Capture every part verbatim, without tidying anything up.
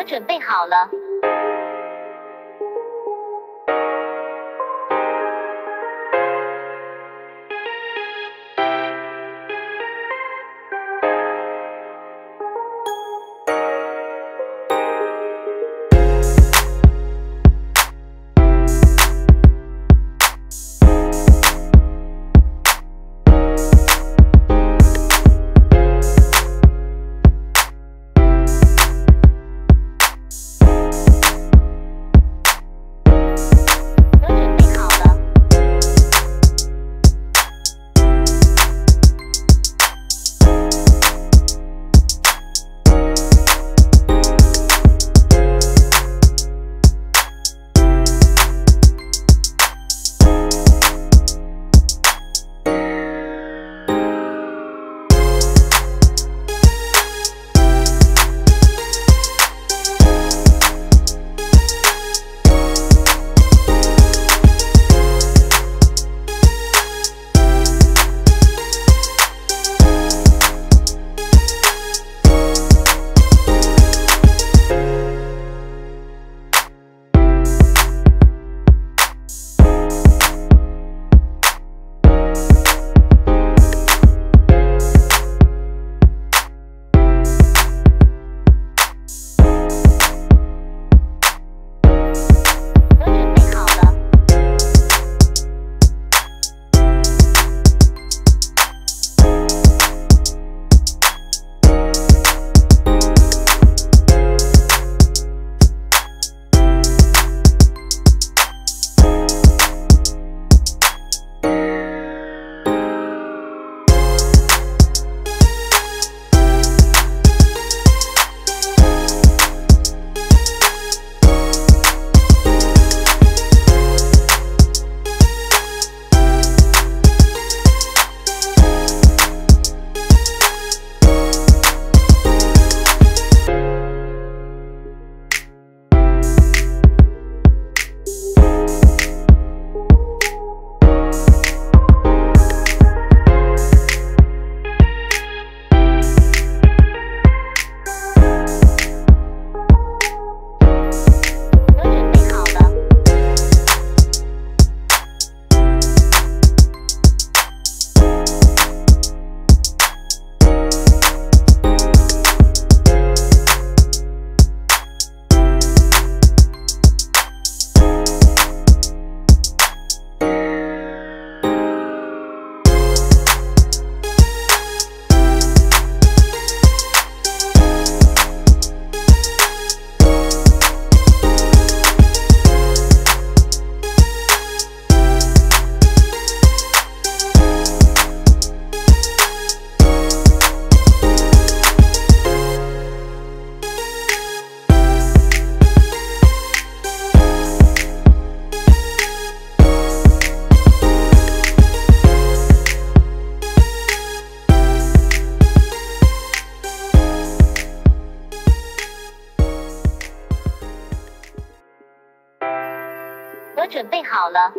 都准备好了。我准备好了。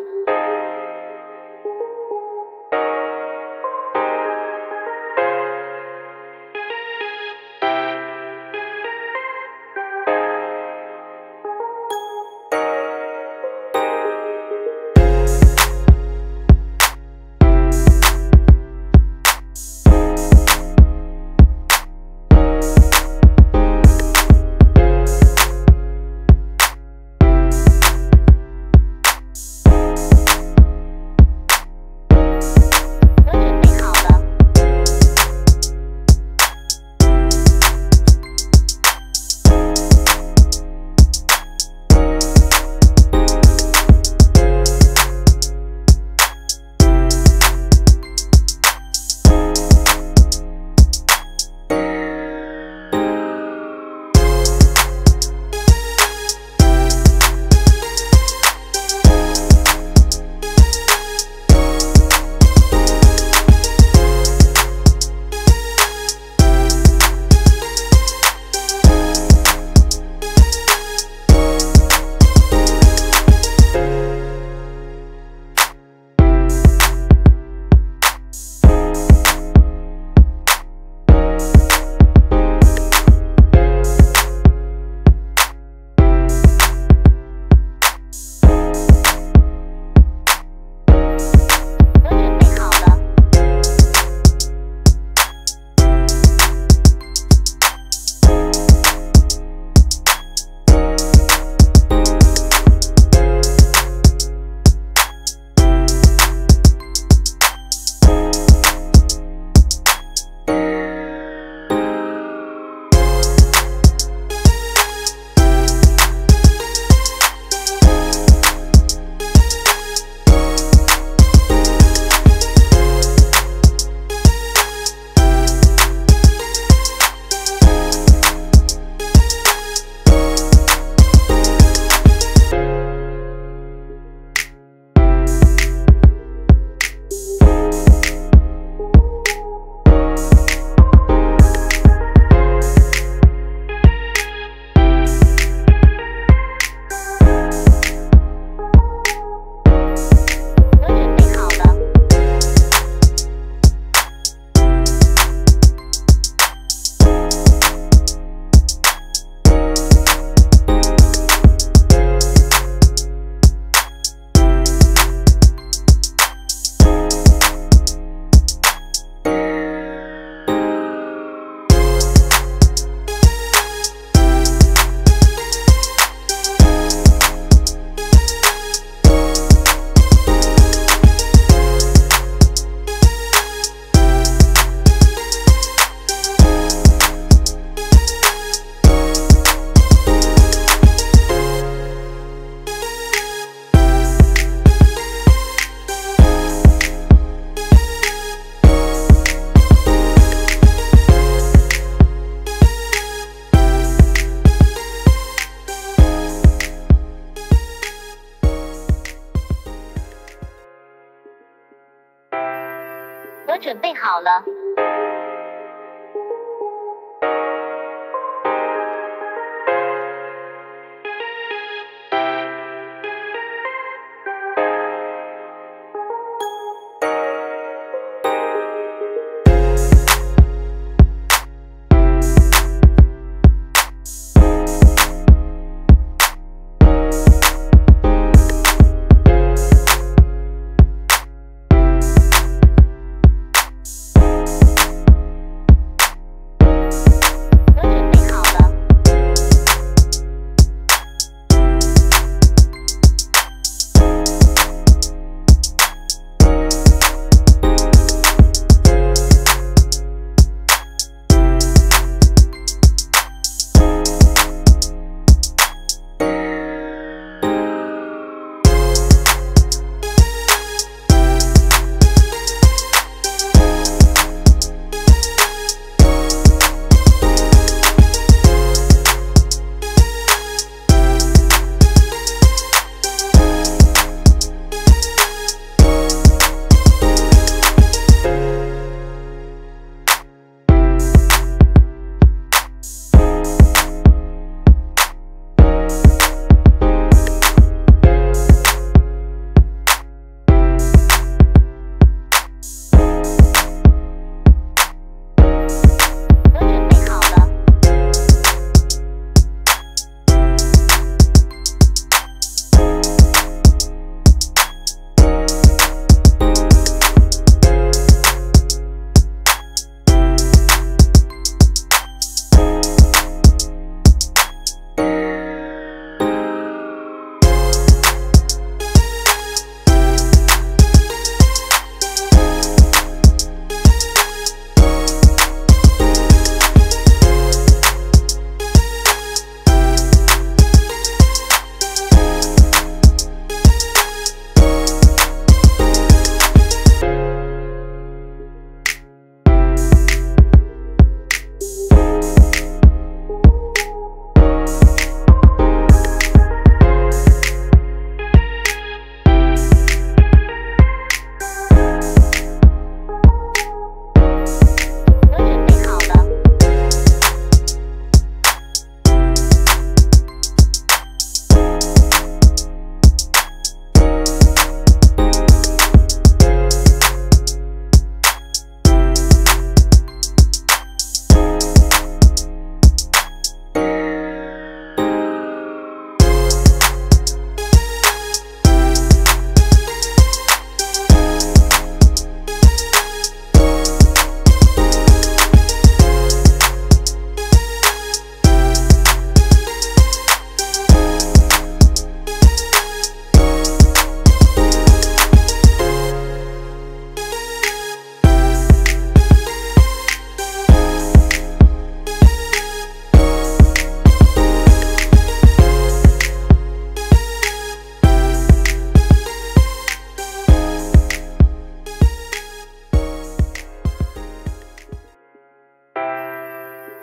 好了。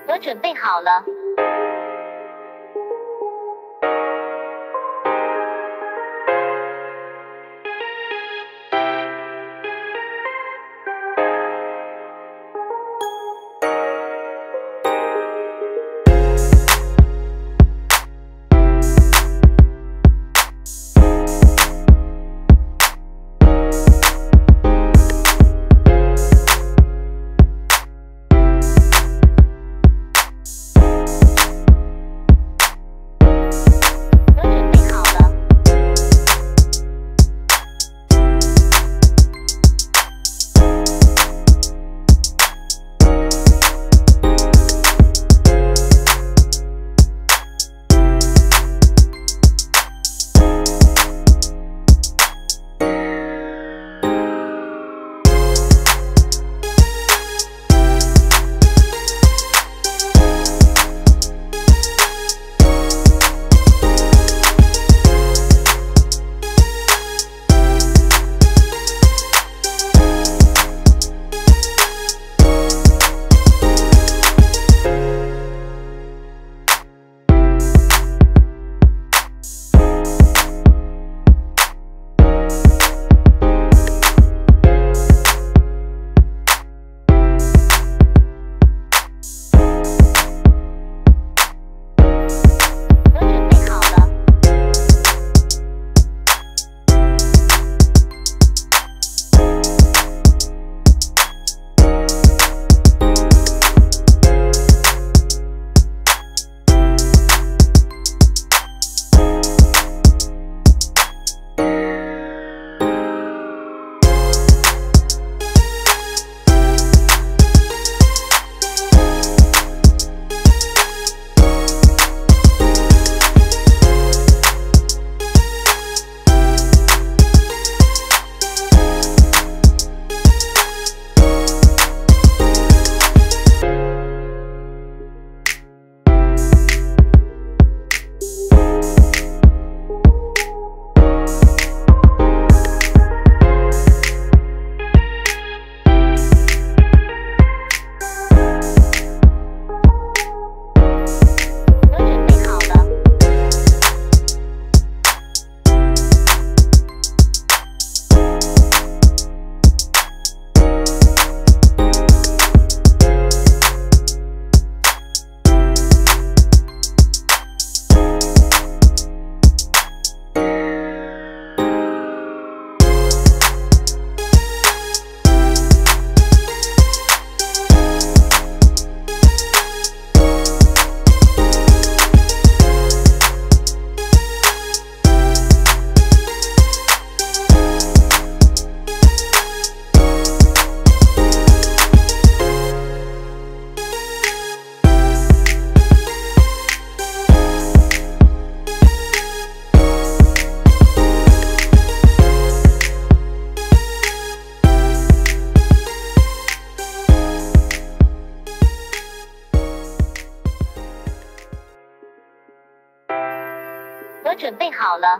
我准备好了。准备好了。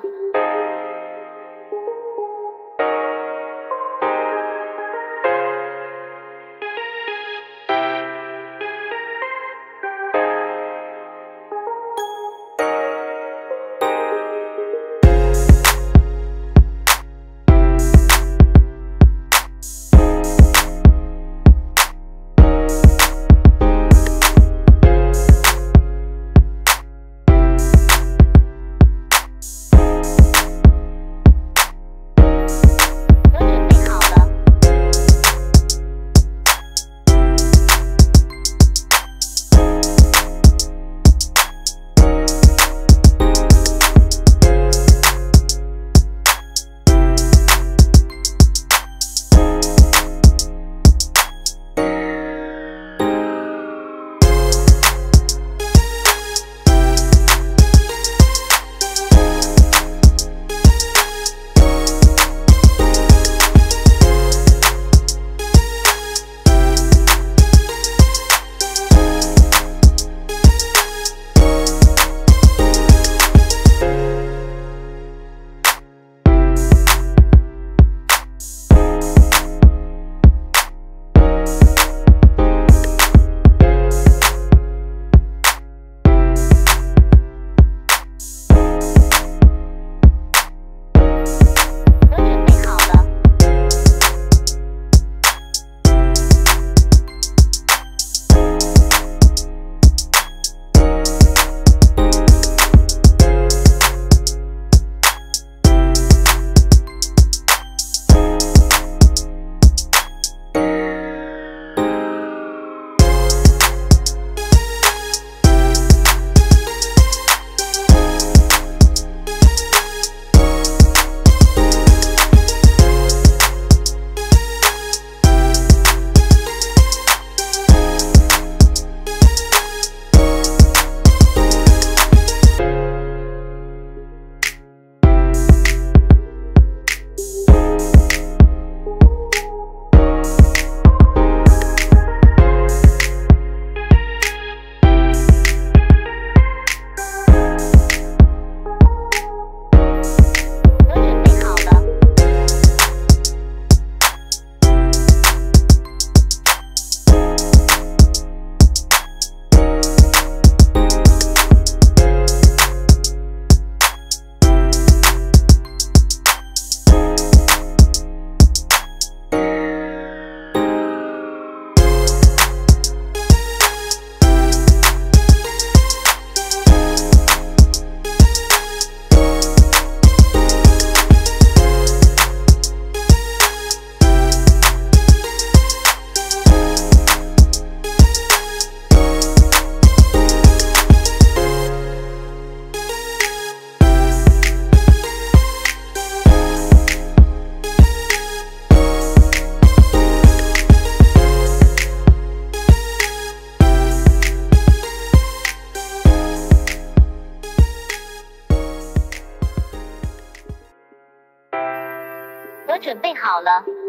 我准备好了。